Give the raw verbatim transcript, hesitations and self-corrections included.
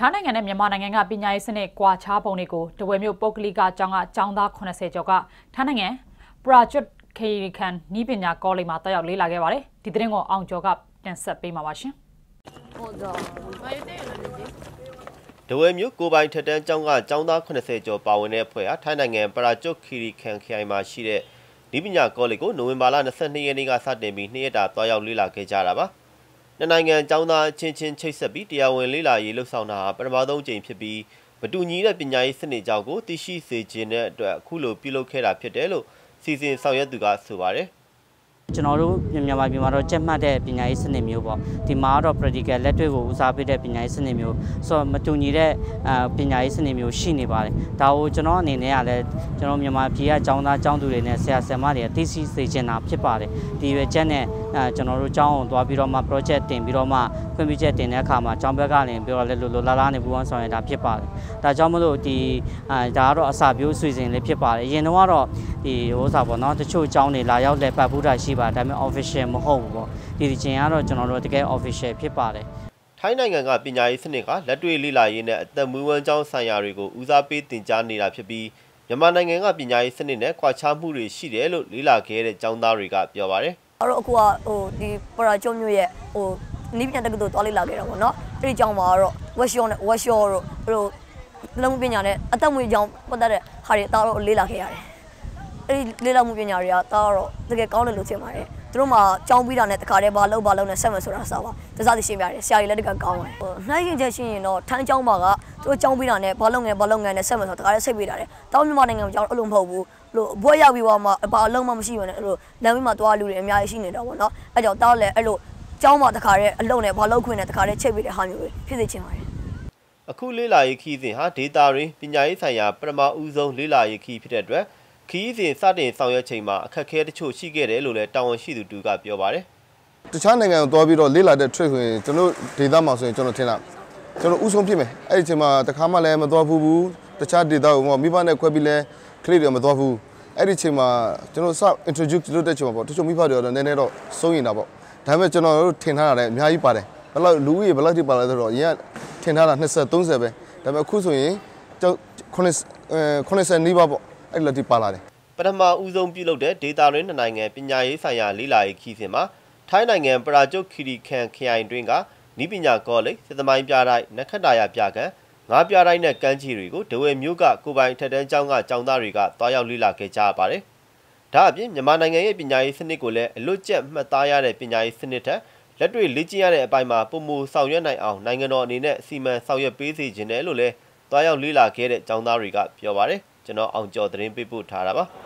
ထိုင်းနိုင်ငံနဲ့မြန်မာနိုင်ငံကပညာရေးစနစ်ကွာခြားပုံတွေကိုတဝဲမြို့ပုဂ္ဂလိကကျောင်းကကျောင်းသားeightyကျော်ကထိုင်းနိုင်ငံပရာကျွတ်ခေရီခန်နီးပညာကောလိပ်မှာတက်ရောက်လေ့လာခဲ့ပါတယ်။ဒီသတင်းကိုအောင်ကျော်ကတင်ဆက်ပေးမှာပါရှင်။တဝဲမြို့ကိုပိုင်ထက်တန်းကျောင်းကကျောင်းသားeightyကျော်ပါဝင်တဲ့အဖွဲ့အားထိုင်းနိုင်ငံပရာကျွတ်ခေရီခန်ခရိုင်မှာရှိတဲ့နီးပညာကောလိပ်ကိုနိုဝင်ဘာလtwenty-secondရက်နေ့ကစတင်ပြီးနှစ်ရက်တာတက်ရောက်လေ့လာခဲ့ကြတာပါ။နိုင်ငံကျောင်းသားချင်းချင်းချိတ်ဆက်ပြီးတရားဝင်လေ့လာရေးလှုပ်ဆောင်တာပထမဆုံးအကြိမ်ဖြစ်ပြီးမတူညီတဲ့ပညာရေးစနစ်ကြောင့်ကိုသိရှိစေခြင်းတဲ့အတွက်အခုလိုပြုလုပ်ခဲ့တာဖြစ်တယ်လို့စီစဉ်ဆောင်ရွက်သူကဆိုပါတယ်။ကျွန်တော်တို့မြန်မာပြည်မှာတော့ကြက်မှတ်တဲ့ပညာရေးစနစ်မျိုးပေါ့ဒီမှာတော့ practical လက်တွေ့ကိုဦးစားပေးတဲ့ပညာရေးစနစ်မျိုးဆိုတော့မတူညီတဲ့ပညာရေးစနစ်မျိုးရှိနေပါတယ်။ဒါကိုကျွန်တော်အနေနဲ့ကလည်းကျွန်တော်မြန်မာပြည်ကကျောင်းသားကျောင်းသူတွေနဲ့ဆရာဆရာမတွေသိရှိစေခြင်းတာဖြစ်ပါတယ်။ဒီရွယ်ချက်နဲ့ကျွန်တော်တို့ကျောင်းအောင်သွားပြီးတော့မှ project တင်ပြီးတော့မှခွင့်ပြုချက်တင်တဲ့အခါမှာကျောင်းဘက်ကလည်းပြောရလဲလိုလိုလားလားနဲ့ပူပေါင်းဆောင်ရတာဖြစ်ပါတယ်။ဒါကြောင့်မလို့ဒီဒါကတော့အစာပြိုးဆွေစဉ်လေးဖြစ်ပါတယ်။အရင်တော့ကတော့ဒီဟိုစာပေါ့နော်တချို့ကျောင်းတွေလာရောက်လဲပတ်ပူးတာရှိပါဒါပေမဲ့ official မဟုတ်ဘူးပေါ့။ဒီဒီချိန်ကတော့ကျွန်တော်တို့တကယ် official ဖြစ်ပါတယ်။ထိုင်းနိုင်ငံကပညာရေးစနစ်ကလက်တွေ့လေ့လာရေးနဲ့အသက်မွေးဝမ်းကျောင်းဆိုင်ရာတွေကိုဦးစားပေးတင်ကြားနေတာဖြစ်ပြီးမြန်မာနိုင်ငံကပညာရေးစနစ်နဲ့ကွာခြားမှုတွေရှိတယ်လို့လေ့လာခဲ့တဲ့ကျောင်းသားတွေကပြောပါတယ်။အဲ့တော့အခုကဟိုဒီပရာကျွတ်မြို့ရဲ့ဟိုနီးပညာတက္ကသိုလ်သွားလေ့လာခဲ့တာပေါ့နော်အဲ့ဒီအကြောင်းမှာတော့ workshop နဲ့ workshop တို့ဟိုနှလုံးပညာနဲ့အသက်မွေးအကြောင်းပတ်သက်တဲ့ဟာတွေအတော့လေ့လာခဲ့ရတယ်အဲ့ဒီလေ့လာမှုပညာတွေကတော့တကယ်ကောင်းတယ်လို့ထင်ပါတယ်သူတို့မှာကြောင်းပြီးတာနဲ့တခါတည်းဘာလုပ်ဘာလုပ်နဲ့ဆက်မယ်ဆိုတာစပါတစားသိရှင်းပြရတယ်ဆရာကြီးလည်းတကယ်ကောင်းတယ်ဟိုနှိုင်းရင်ချက်ရှင်းရင်တော့ထန်းကြောင်းမှာကသူတို့ကြောင်းပြီးတာနဲ့ဘာလုပ်ငန်းဘာလုပ်ငန်းနဲ့ဆက်မယ်ဆိုတာတခါတည်းစိတ်ပေးတာတယ်တောင်းမြန်မာနိုင်ငံမှာကြောင်းအဲ့လိုမဟုတ်ဘူးလို့ဘွဲ့ရောက်ပြီးတော့မှဘာအလုံးမှမရှိဘူးနဲ့အဲ့လိုလမ်းမမှာသွားလူတွေအများကြီးရှိနေတော့ဗောနော်အဲ့ကြောင့်တောက်လဲအဲ့လိုကျောင်းမှာတခါတည်းအလုံးနဲ့ဘာလောက်ခွင့်နဲ့တခါတည်းချိတ်ပေးတဲ့ဟာမျိုးပဲဖြစ်စေချင်ပါတယ်အခုလေးလာရေးခီးစဉ်ဟာဒေတာရင်းပညာရေးဆိုင်ရာပထမဦးဆုံးလေးလာရေးခီးဖြစ်တဲ့အတွက်ခီးစဉ်စတင်ဆောင်ရွက်ချိန်မှာအခက်အခဲတချို့ရှိခဲ့တယ်လို့လည်းတာဝန်ရှိသူတူကပြောပါတယ်တခြားနိုင်ငံကိုသွားပြီးတော့လေးလာတဲ့ trip ဆိုရင်ကျွန်တော်ဒေတာမှာဆိုရင်ကျွန်တော်ထင်တာကျွန်တော်ဦးဆုံးဖြစ်မယ်အဲ့ဒီချိန်မှာတခါမှလည်းမသွားဘူးဘူးတခြားဒေတာကိုမိဘနဲ့ခွဲပြီးလဲခလေးတွေမသွားဘူးအဲ့ဒီချိန်မှာကျွန်တော်စ introduce လုပ်တဲ့ချိန်မှာပေါ့တချို့မိဘတွေတော့နည်းနည်းတော့စိုးရင်တာပေါ့ဒါပေမဲ့ကျွန်တော်တို့ထင်ထားတာလည်းအများကြီးပါတယ်ဘယ်လောက်လူကြီးဘယ်လောက်ထိပါလဲဆိုတော့အရင်ကထင်ထားတာtwenty thirtyပဲဒါပေမဲ့အခုဆိုရင်eightyနီးပါးပေါ့အဲ့လောက်ထိပါလာတယ်ပထမဦးဆုံးပြုလုပ်တဲ့ data ရင်းနိုင်ငံပညာရေးဆိုင်ရာလေ့လာရေးခီးစဉ်မှာထိုင်းနိုင်ငံပရာကျွတ်ခီရီခန်ခရိုင်တွင်ကနီးပညာကောလိပ်စစ်သမိုင်းပြတိုင်းနက္ခတ္တရာပြကန်ငါးပြတိုင်းနဲ့ကမ်းခြေတွေကိုဒဝဲမြို့ကကိုပိုင်ထက်တန်းကျောင်းကကျောင်းသားတွေကသွားရောက်လေ့လာခဲ့ကြပါတယ်။ဒါအပြင်မြန်မာနိုင်ငံရဲ့ပညာရေးစနစ်ကိုလည်းအလွတ်ကျက်မှတ်သားရတဲ့ပညာရေးစနစ်ထက်လက်တွေ့လေ့ကျင့်ရတဲ့အပိုင်းမှာပုံမှန်ဆောင်ရွက်နိုင်အောင်နိုင်ငံတော်အနေနဲ့စီမံဆောင်ရွက်ပေးစေချင်တယ်လို့လည်းသွားရောက်လေ့လာခဲ့တဲ့ကျောင်းသားတွေကပြောပါတယ်။ကျွန်တော်အောင်ကျော်သတင်းပေးပို့ထားတာပါ။